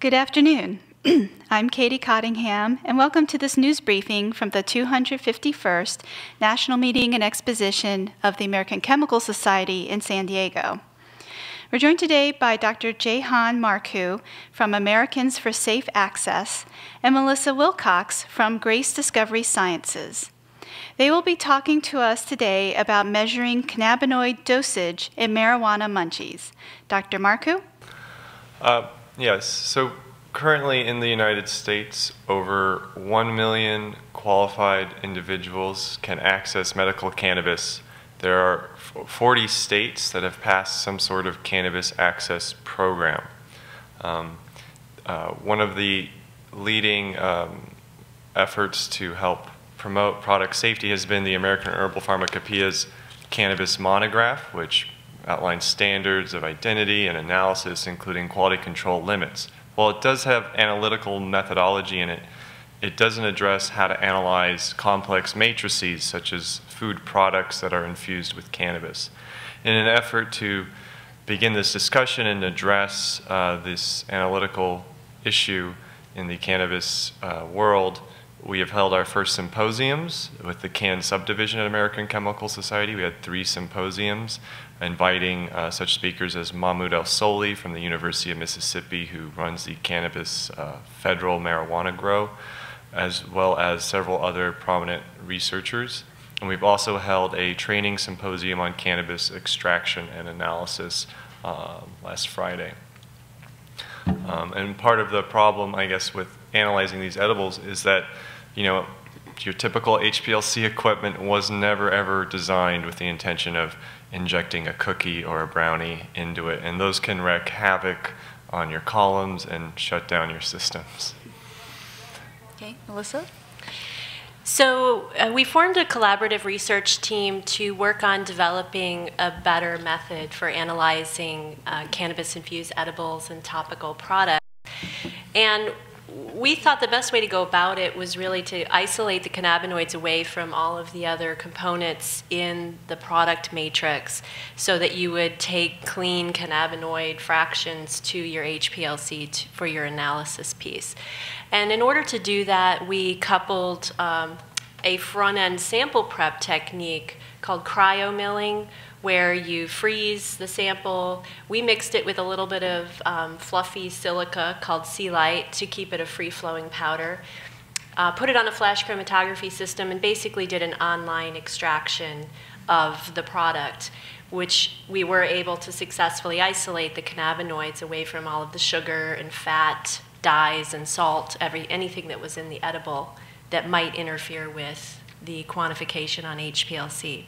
Good afternoon. I'm Katie Cottingham, and welcome to this news briefing from the 251st National Meeting and Exposition of the American Chemical Society in San Diego. We're joined today by Dr. Jahan Marcu from Americans for Safe Access and Melissa Wilcox from Grace Discovery Sciences. They will be talking to us today about measuring cannabinoid dosage in marijuana munchies. Dr. Marcu? Yes, so currently in the United States, over 1 million qualified individuals can access medical cannabis. There are 40 states that have passed some sort of cannabis access program. One of the leading efforts to help promote product safety has been the American Herbal Pharmacopoeia's Cannabis Monograph, which outlines standards of identity and analysis, including quality control limits. While it does have analytical methodology in it, it doesn't address how to analyze complex matrices, such as food products that are infused with cannabis. In an effort to begin this discussion and address this analytical issue in the cannabis world, we have held our first symposiums with the CAN subdivision at American Chemical Society. We had 3 symposiums inviting such speakers as Mahmoud El Soli from the University of Mississippi, who runs the Cannabis Federal Marijuana Grow, as well as several other prominent researchers. And we've also held a training symposium on cannabis extraction and analysis last Friday. And part of the problem, I guess, with analyzing these edibles is that, you know, your typical HPLC equipment was never ever designed with the intention of injecting a cookie or a brownie into it, and those can wreak havoc on your columns and shut down your systems. Okay, Melissa? So we formed a collaborative research team to work on developing a better method for analyzing cannabis-infused edibles and topical products. And we thought the best way to go about it was really to isolate the cannabinoids away from all of the other components in the product matrix so that you would take clean cannabinoid fractions to your HPLC for your analysis piece. And in order to do that, we coupled a front-end sample prep technique called cryomilling, where you freeze the sample. We mixed it with a little bit of fluffy silica called C-Lite to keep it a free-flowing powder, put it on a flash chromatography system, and basically did an online extraction of the product, which we were able to successfully isolate the cannabinoids away from all of the sugar and fat, dyes and salt, anything that was in the edible that might interfere with the quantification on HPLC.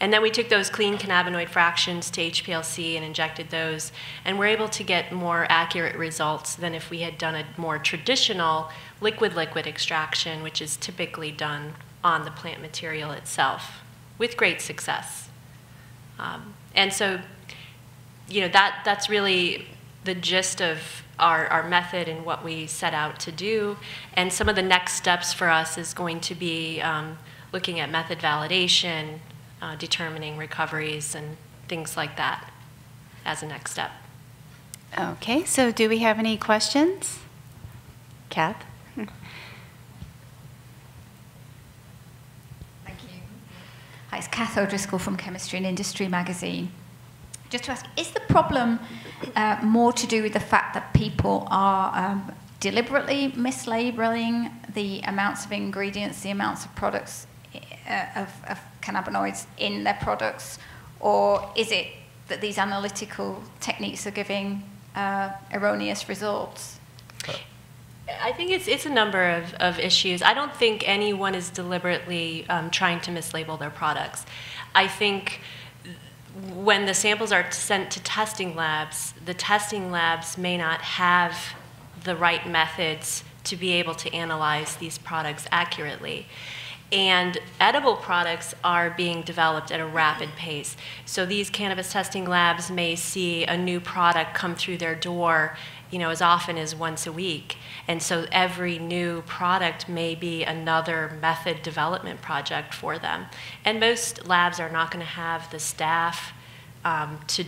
And then we took those clean cannabinoid fractions to HPLC and injected those, and we're able to get more accurate results than if we had done a more traditional liquid-liquid extraction, which is typically done on the plant material itself, with great success. And so, you know, that's really the gist of our method and what we set out to do. And some of the next steps for us is going to be looking at method validation, determining recoveries and things like that as a next step. Okay, so do we have any questions? Kath? Thank you. Hi, it's Kath O'Driscoll from Chemistry and Industry magazine. Just to ask, is the problem more to do with the fact that people are deliberately mislabeling the amounts of ingredients, the amounts of products, of cannabinoids in their products, or is it that these analytical techniques are giving erroneous results? I think it's a number of issues. I don't think anyone is deliberately trying to mislabel their products. I think when the samples are sent to testing labs, the testing labs may not have the right methods to be able to analyze these products accurately. And edible products are being developed at a rapid pace. So these cannabis testing labs may see a new product come through their door, you know, as often as once a week. And so every new product may be another method development project for them. And most labs are not going to have the staff to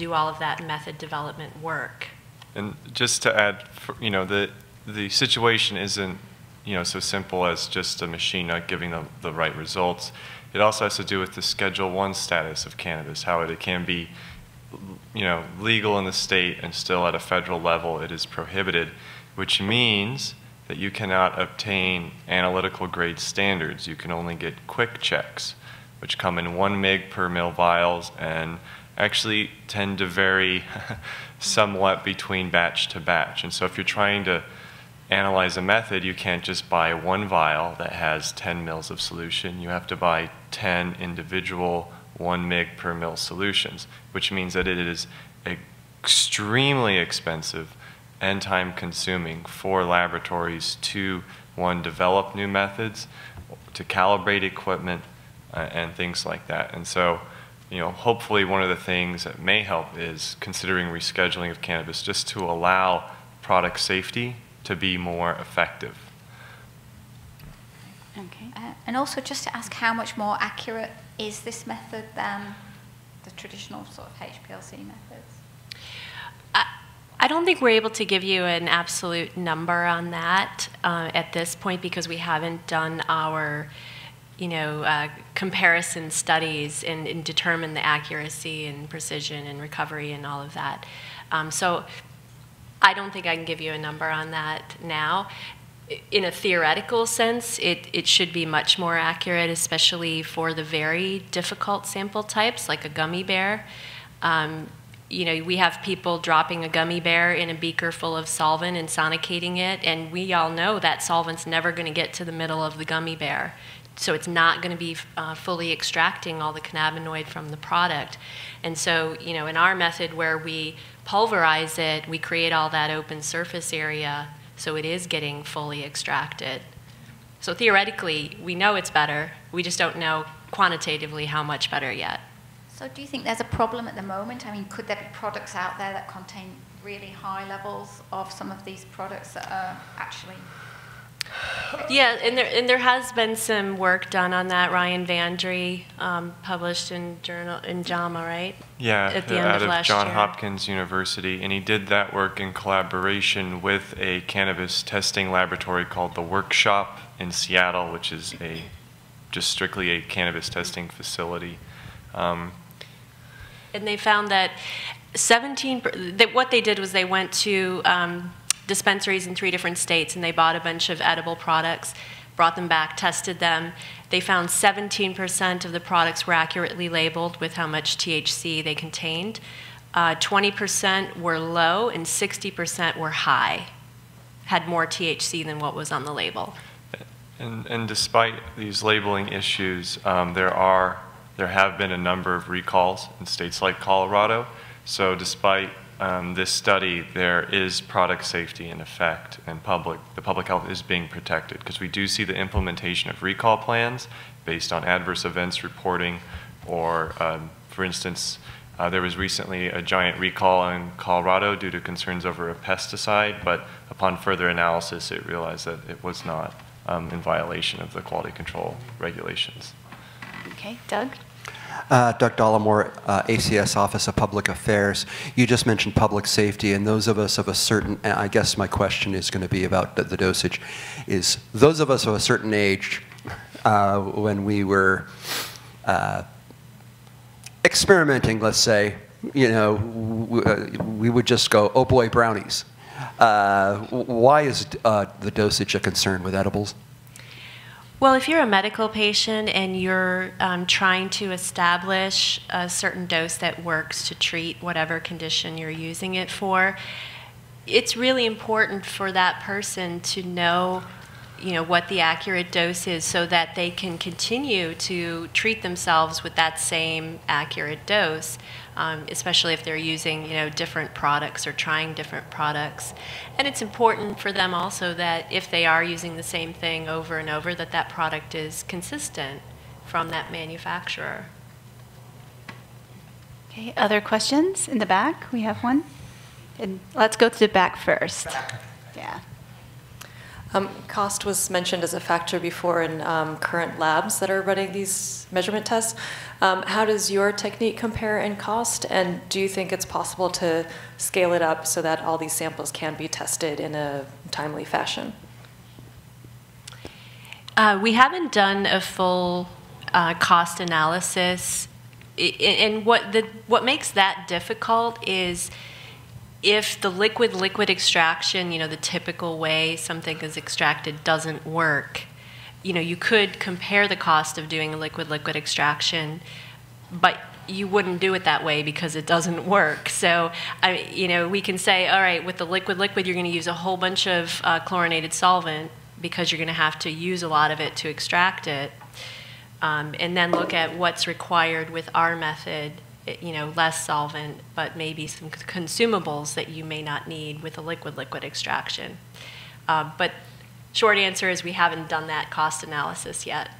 do all of that method development work. And just to add, you know, the situation isn't, you know, so simple as just a machine not giving the right results. It also has to do with the Schedule I status of cannabis, how it can be, you know, legal in the state and still at a federal level it is prohibited, which means that you cannot obtain analytical grade standards. You can only get quick checks, which come in 1 mg per mL vials and actually tend to vary somewhat between batch to batch. And so if you're trying to analyze a method, you can't just buy one vial that has 10 mils of solution. You have to buy 10 individual 1 mg per mL solutions, which means that it is extremely expensive and time consuming for laboratories to, one, develop new methods, to calibrate equipment, and things like that. And so, you know, hopefully one of the things that may help is considering rescheduling of cannabis just to allow product safety to be more effective. Okay. And also just to ask, how much more accurate is this method than the traditional sort of HPLC methods? I don't think we're able to give you an absolute number on that at this point, because we haven't done our, you know, comparison studies and determine the accuracy and precision and recovery and all of that. So I don't think I can give you a number on that now. In a theoretical sense, it should be much more accurate, especially for the very difficult sample types like a gummy bear. You know, we have people dropping a gummy bear in a beaker full of solvent and sonicating it, and we all know that solvent's never going to get to the middle of the gummy bear. So it's not going to be fully extracting all the cannabinoid from the product. And so, you know, in our method where we pulverize it, we create all that open surface area, so it is getting fully extracted. So theoretically, we know it's better. We just don't know quantitatively how much better yet. So do you think there's a problem at the moment? I mean, could there be products out there that contain really high levels of some of these products that are actually... Yeah, and there has been some work done on that. Ryan Vandry published in JAMA, right? Yeah, at the end of last year, out of Johns Hopkins University, and he did that work in collaboration with a cannabis testing laboratory called the Workshop in Seattle, which is just strictly a cannabis testing facility. And they found that what they did was they went to dispensaries in 3 different states, and they bought a bunch of edible products, brought them back, tested them. They found 17% of the products were accurately labeled with how much THC they contained. 20% were low, and 60% were high, had more THC than what was on the label. And despite these labeling issues, there have been a number of recalls in states like Colorado. So despite this study, there is product safety in effect, and the public health is being protected, because we do see the implementation of recall plans based on adverse events reporting, or for instance, there was recently a giant recall in Colorado due to concerns over a pesticide, but upon further analysis it realized that it was not in violation of the quality control regulations. Okay, Doug? Doug Allamore, ACS Office of Public Affairs. You just mentioned public safety, and those of us of a certain, I guess my question is going to be about the dosage, is those of us of a certain age, when we were experimenting, let's say, you know, we would just go, oh boy, brownies. Why is the dosage a concern with edibles? Well, if you're a medical patient and you're trying to establish a certain dose that works to treat whatever condition you're using it for, it's really important for that person to know, you know, what the accurate dose is, so that they can continue to treat themselves with that same accurate dose, especially if they're using, you know, different products or trying different products. And it's important for them also that if they are using the same thing over and over, that that product is consistent from that manufacturer. Okay, other questions in the back? We have one. And let's go to the back first. Yeah. Cost was mentioned as a factor before in current labs that are running these measurement tests. How does your technique compare in cost, and do you think it's possible to scale it up so that all these samples can be tested in a timely fashion? We haven't done a full cost analysis, and what makes that difficult is if the liquid-liquid extraction, you know, the typical way something is extracted doesn't work, you know, you could compare the cost of doing a liquid-liquid extraction, but you wouldn't do it that way because it doesn't work. So, you know, we can say, all right, with the liquid-liquid, you're going to use a whole bunch of chlorinated solvent because you're going to have to use a lot of it to extract it, and then look at what's required with our method. You know, less solvent, but maybe some consumables that you may not need with a liquid-liquid extraction. But short answer is we haven't done that cost analysis yet.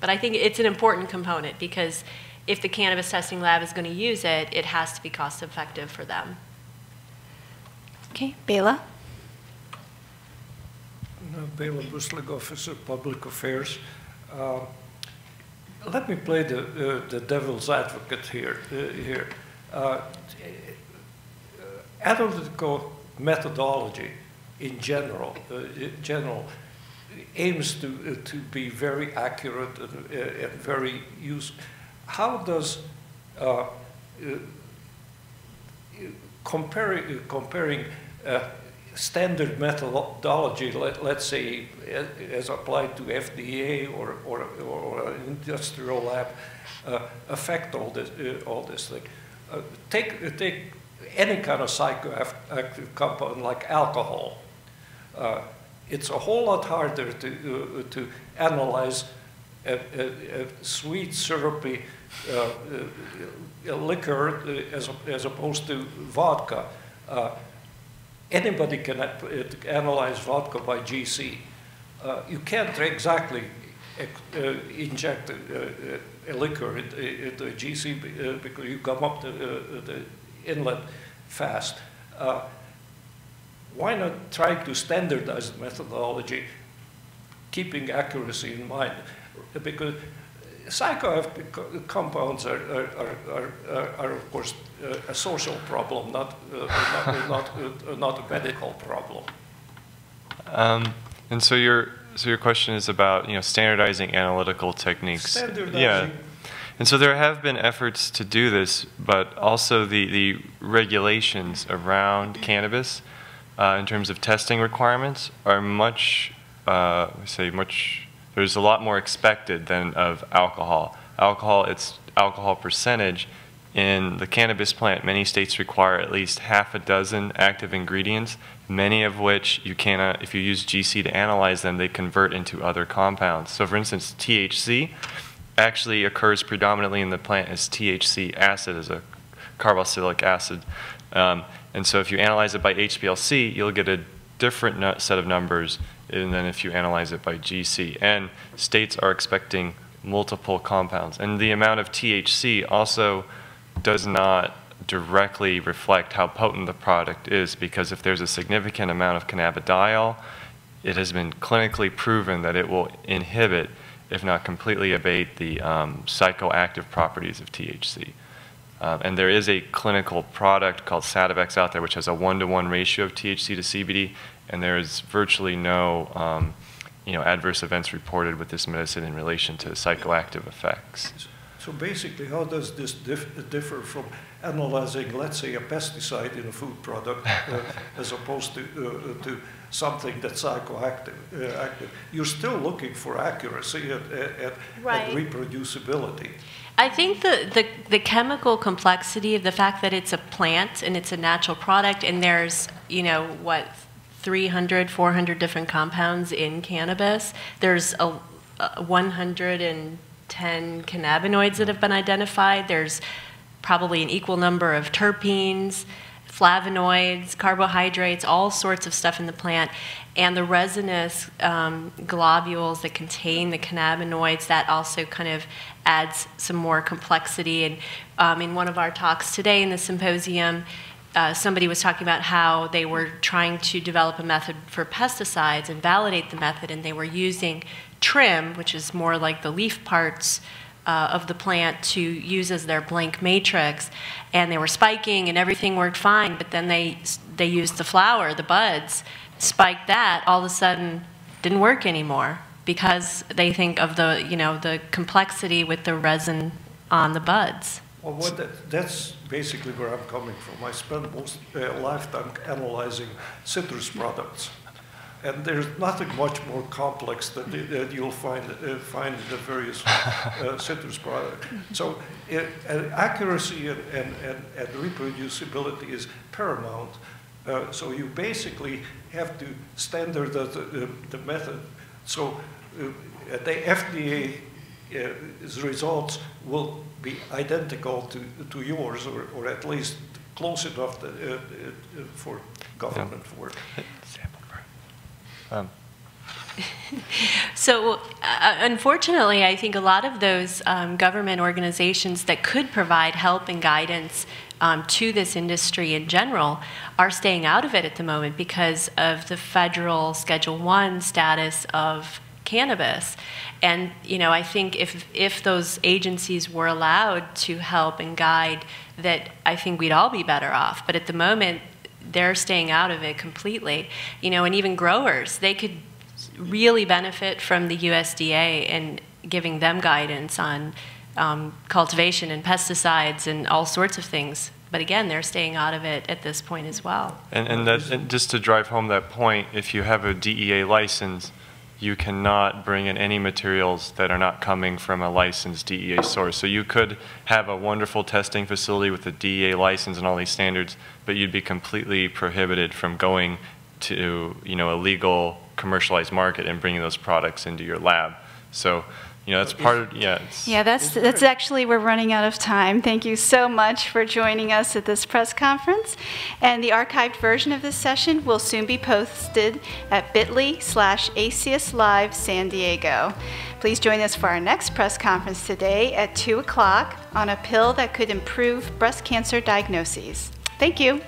But I think it's an important component because if the cannabis testing lab is going to use it, it has to be cost-effective for them. Okay, Bela. Bela Busslick, Office of Public Affairs. Let me play the devil's advocate here. Analytical methodology, in general, aims to be very accurate and very useful. How does comparing standard methodology, let's say, as applied to FDA or an industrial lab, affect all this thing? Take any kind of psychoactive compound like alcohol. It's a whole lot harder to analyze a sweet, syrupy liquor as opposed to vodka. Anybody can analyze vodka by GC. You can't exactly inject a liquor into a GC because you come up the inlet fast. Why not try to standardize the methodology, keeping accuracy in mind? Because psychoactive compounds are of course, a social problem, not a medical problem. And so your question is about, you know, standardizing analytical techniques. Standardizing. Yeah. And so there have been efforts to do this, but also the regulations around cannabis in terms of testing requirements are much, there's a lot more expected than of alcohol. It's alcohol percentage. In the cannabis plant, many states require at least half a dozen active ingredients, many of which you cannot, if you use GC to analyze them, they convert into other compounds. So for instance, THC actually occurs predominantly in the plant as THC acid, as a carboxylic acid. And so if you analyze it by HPLC, you'll get a different set of numbers and then if you analyze it by GC. And states are expecting multiple compounds. And the amount of THC also does not directly reflect how potent the product is, because if there's a significant amount of cannabidiol, it has been clinically proven that it will inhibit, if not completely abate, the psychoactive properties of THC. And there is a clinical product called Sativex out there, which has a 1-to-1 ratio of THC to CBD, and there is virtually no adverse events reported with this medicine in relation to psychoactive effects. So basically, how does this differ from analyzing, let's say, a pesticide in a food product as opposed to something that's psychoactive? You're still looking for accuracy and reproducibility. I think the chemical complexity of the fact that it's a plant and it's a natural product, and there's, you know, what, 300, 400 different compounds in cannabis. There's 110 cannabinoids that have been identified. There's probably an equal number of terpenes, flavonoids, carbohydrates, all sorts of stuff in the plant. And the resinous globules that contain the cannabinoids, that also kind of adds some more complexity. And in one of our talks today in the symposium, somebody was talking about how they were trying to develop a method for pesticides and validate the method, and they were using trim, which is more like the leaf parts of the plant, to use as their blank matrix, and they were spiking and everything worked fine, but then they used the flower, the buds, spiked that, all of a sudden didn't work anymore because they think of the, you know, the complexity with the resin on the buds. Well, what that's basically where I'm coming from. I spend most lifetime analyzing citrus products, and there's nothing much more complex that you'll find in the various citrus products. So accuracy and reproducibility is paramount. So you basically have to standardize the method. So the FDA results will be identical to yours, or at least close enough to, for government work. So unfortunately, I think a lot of those government organizations that could provide help and guidance to this industry in general are staying out of it at the moment because of the federal Schedule I status of cannabis. And you know, I think if those agencies were allowed to help and guide, that I think we'd all be better off. But at the moment, they're staying out of it completely. You know, and even growers, they could really benefit from the USDA and giving them guidance on cultivation and pesticides and all sorts of things. But again, they're staying out of it at this point as well. And just to drive home that point, if you have a DEA license, you cannot bring in any materials that are not coming from a licensed DEA source. So you could have a wonderful testing facility with a DEA license and all these standards, but you'd be completely prohibited from going to, you know, a legal commercialized market and bringing those products into your lab. So, you know, that's part of, that's actually, we're running out of time. Thank you so much for joining us at this press conference. And the archived version of this session will soon be posted at bit.ly/ACSLive San Diego. Please join us for our next press conference today at 2 o'clock on a pill that could improve breast cancer diagnoses. Thank you.